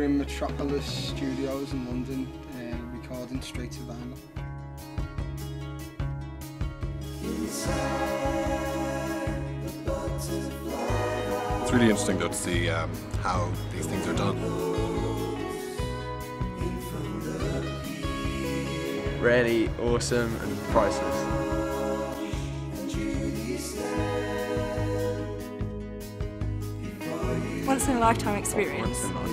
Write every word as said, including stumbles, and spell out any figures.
were in Metropolis Studios in London, uh, recording straight to vinyl. It's really interesting though to see um, how these things are done. Really awesome and priceless. Once in a lifetime experience.